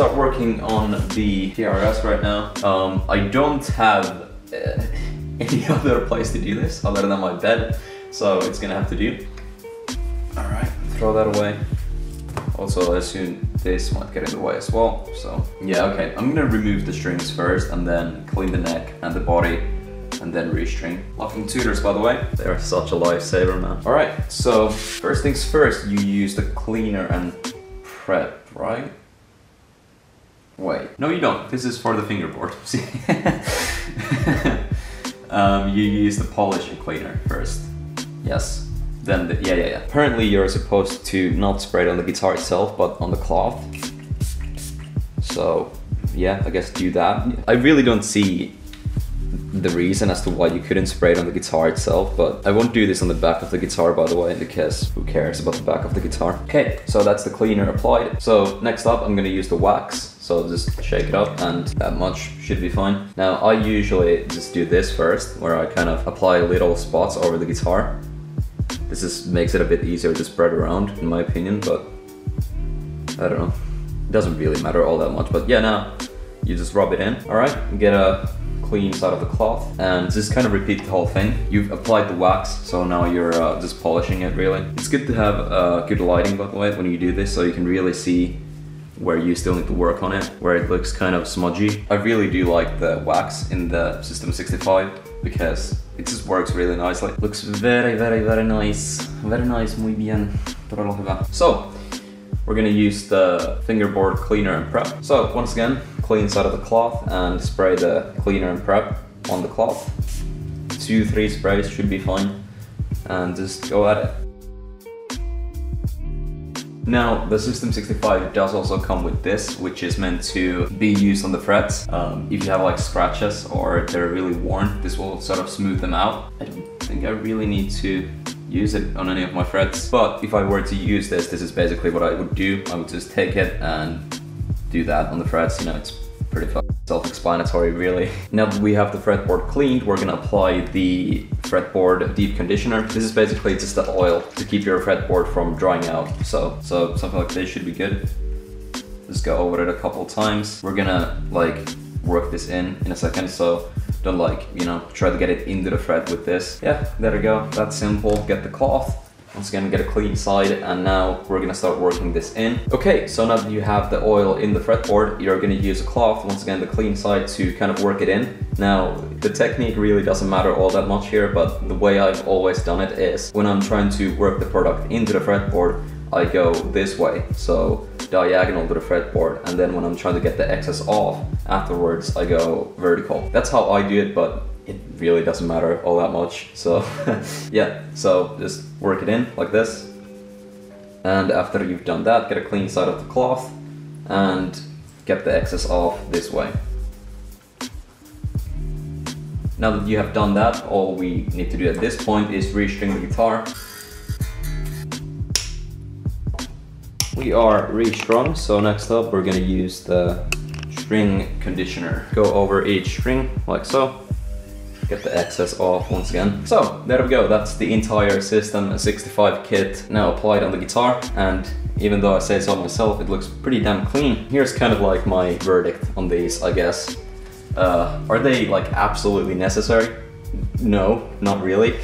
start working on the TRS right now. I don't have any other place to do this other than my bed, so it's gonna have to do. All right, throw that away. Also, I assume this might get in the way as well, so yeah, okay. I'm gonna remove the strings first and then clean the neck and the body and then restring. Locking tutors, by the way, they are such a lifesaver, man. All right, so first things first, you use the cleaner and prep, right? Wait, no you don't, this is for the fingerboard, see? You use the polish and cleaner first, yes. Then the, yeah. Apparently you're supposed to not spray it on the guitar itself, but on the cloth. So yeah, I guess do that. I really don't see the reason as to why you couldn't spray it on the guitar itself, but I won't do this on the back of the guitar, by the way, because who cares about the back of the guitar? Okay, so that's the cleaner applied. So next up, I'm gonna use the wax. So just shake it up and that much should be fine. Now I usually just do this first, where I kind of apply little spots over the guitar. This just makes it a bit easier to spread around, in my opinion, but I don't know. It doesn't really matter all that much, but yeah, now you just rub it in. All right, get a clean side of the cloth and just kind of repeat the whole thing. You've applied the wax, so now you're just polishing it, really. It's good to have good lighting, by the way, when you do this, so you can really see where you still need to work on it, where it looks kind of smudgy. I really do like the wax in the System 65 because it just works really nicely. Looks very, very, very nice. Very nice, muy bien. So, we're gonna use the fingerboard cleaner and prep. So, once again, clean side of the cloth and spray the cleaner and prep on the cloth. 2-3 sprays should be fine. And just go at it. Now, the System 65 does also come with this, which is meant to be used on the frets. If you have like scratches or they're really worn, this will sort of smooth them out. I don't think I really need to use it on any of my frets, but if I were to use this, this is basically what I would do. I would just take it and do that on the frets. You know, it's pretty self-explanatory, really. Now that we have the fretboard cleaned, we're gonna apply the fretboard deep conditioner. This is basically just the oil to keep your fretboard from drying out. So something like this should be good. Just go over it a couple times. We're gonna like work this in a second, so don't like, you know, try to get it into the fret with this. Yeah, there we go, that's simple. Get the cloth. Once again, get a clean side, and now we're gonna start working this in. Okay, so now that you have the oil in the fretboard, you're gonna use a cloth, once again, the clean side, to kind of work it in. Now, the technique really doesn't matter all that much here, but the way I've always done it is, when I'm trying to work the product into the fretboard, I go this way, so diagonal to the fretboard, and then when I'm trying to get the excess off, afterwards, I go vertical. That's how I do it, but it really doesn't matter all that much, so yeah, so just work it in like this, and after you've done that, get a clean side of the cloth and get the excess off this way. Now that you have done that, all we need to do at this point is restring the guitar. We are restrung, so next up we're gonna use the string conditioner. Go over each string like so. Get the excess off once again. So there we go, that's the entire System 65 kit now applied on the guitar, and even though I say so myself, it looks pretty damn clean. Here's kind of like my verdict on these, I guess. Are they like absolutely necessary? No, not really.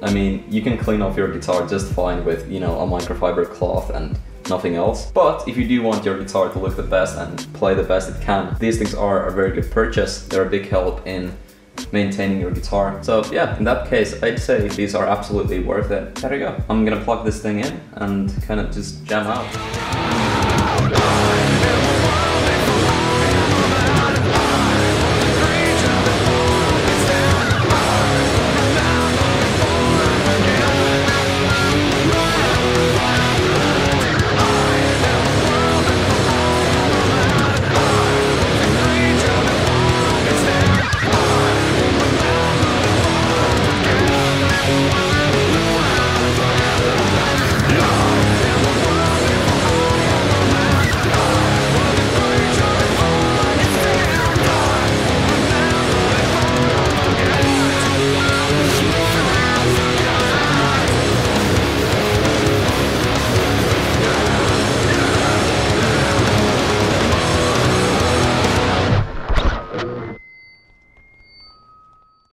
I mean, you can clean off your guitar just fine with, you know, a microfiber cloth and nothing else. But if you do want your guitar to look the best and play the best it can, these things are a very good purchase. They're a big help in maintaining your guitar. So yeah, in that case, I'd say these are absolutely worth it. There you go. I'm gonna plug this thing in and kind of just jam out.